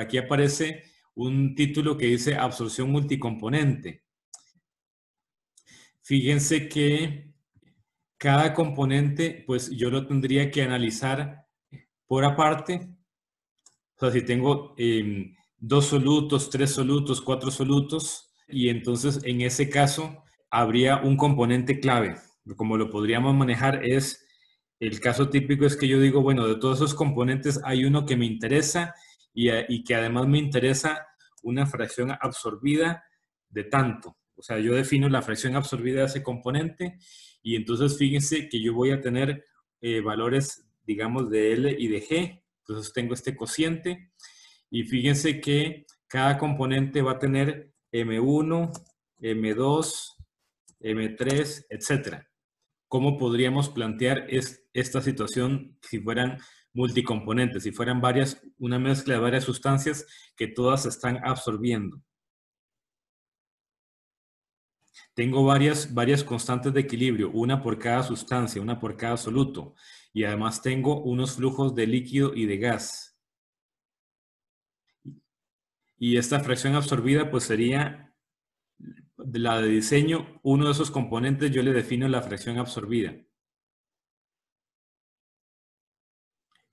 Aquí aparece un título que dice absorción multicomponente. Fíjense que cada componente, pues yo lo tendría que analizar por aparte. O sea, si tengo dos solutos, tres solutos, cuatro solutos, y entonces en ese caso habría un componente clave. Como lo podríamos manejar es, el caso típico es que yo digo, bueno, de todos esos componentes hay uno que me interesa y que además me interesa una fracción absorbida de tanto. O sea, yo defino la fracción absorbida de ese componente y entonces fíjense que yo voy a tener valores, digamos, de L y de G. Entonces tengo este cociente y fíjense que cada componente va a tener M1, M2, M3, etcétera. ¿Cómo podríamos plantear esta situación si fueran multicomponentes, si fueran varias, una mezcla de varias sustancias que todas están absorbiendo? Tengo varias constantes de equilibrio, una por cada sustancia, una por cada soluto, y además tengo unos flujos de líquido y de gas. Y esta fracción absorbida pues sería la de diseño, uno de esos componentes yo le defino la fracción absorbida.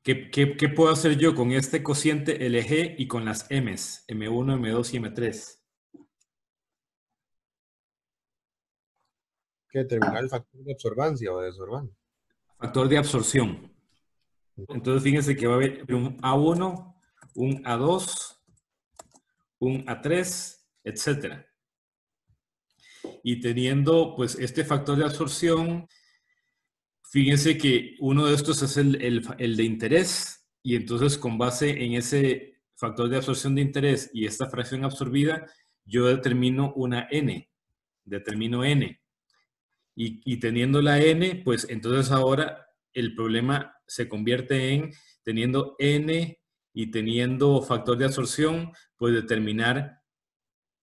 ¿Qué puedo hacer yo con este cociente LG y con las M's, M1, M2 y M3? ¿Qué determinar el factor de absorbancia o de absorbancia? Factor de absorción. Entonces fíjense que va a haber un A1, un A2, un A3, etcétera. Y teniendo pues este factor de absorción, fíjense que uno de estos es el de interés y entonces con base en ese factor de absorción de interés y esta fracción absorbida, yo determino una N, determino N. Y teniendo la N, pues entonces ahora el problema se convierte en teniendo N y teniendo factor de absorción, pues determinar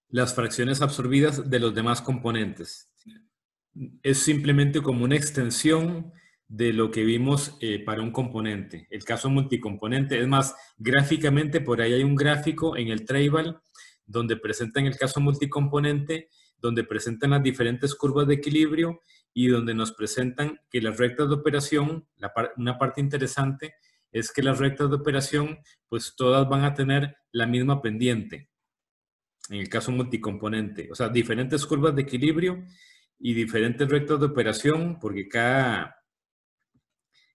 las fracciones absorbidas de los demás componentes. Es simplemente como una extensión de lo que vimos para un componente. El caso multicomponente, es más, gráficamente por ahí hay un gráfico en el Tribal donde presentan el caso multicomponente, donde presentan las diferentes curvas de equilibrio y donde nos presentan que las rectas de operación, una parte interesante es que las rectas de operación pues todas van a tener la misma pendiente. En el caso multicomponente, o sea, diferentes curvas de equilibrio y diferentes rectas de operación, porque cada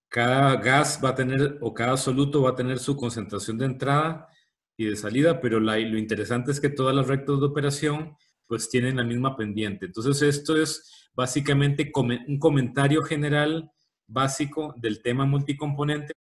gas va a tener, o cada soluto va a tener su concentración de entrada y de salida, pero lo interesante es que todas las rectas de operación pues tienen la misma pendiente. Entonces esto es básicamente un comentario general básico del tema multicomponente.